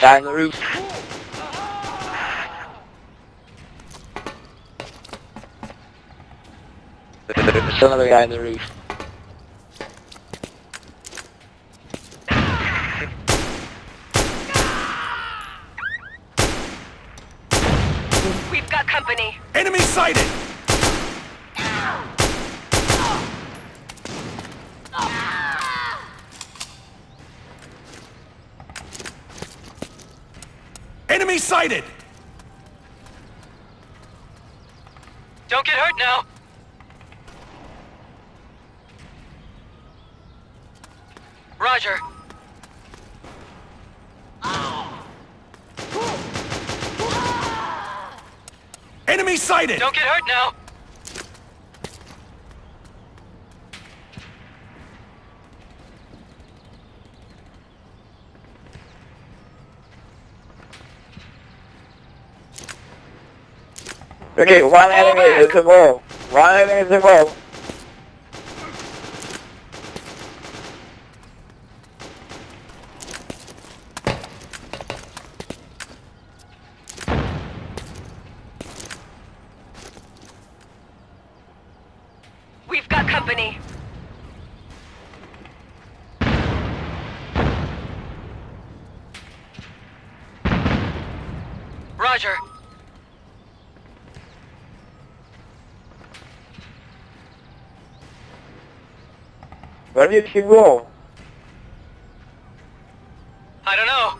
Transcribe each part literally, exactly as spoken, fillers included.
Down the roof. There's another guy on the roof. We've got company. Enemy sighted! Enemy sighted! Don't get hurt now! Roger. Enemy sighted! Don't get hurt now! Okay, one enemy is a wall. One enemy is a wall. We've got company. Roger. Where did she go? I don't know.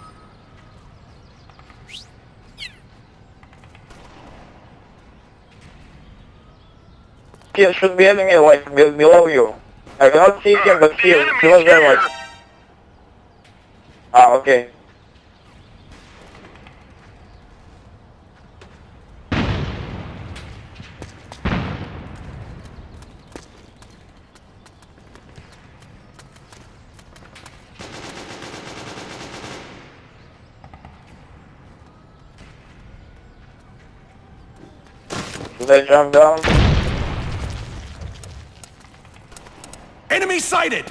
He should be having it like below you. I cannot see him, but he was there like... Ah, okay. They jump down. Enemy sighted!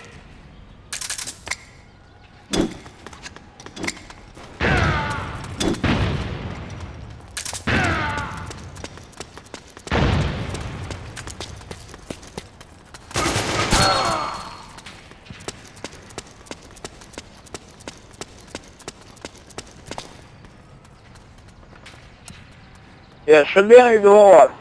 Yeah, should be on the wall.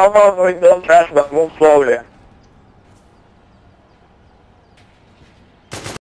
How about we don't crash but move slowly?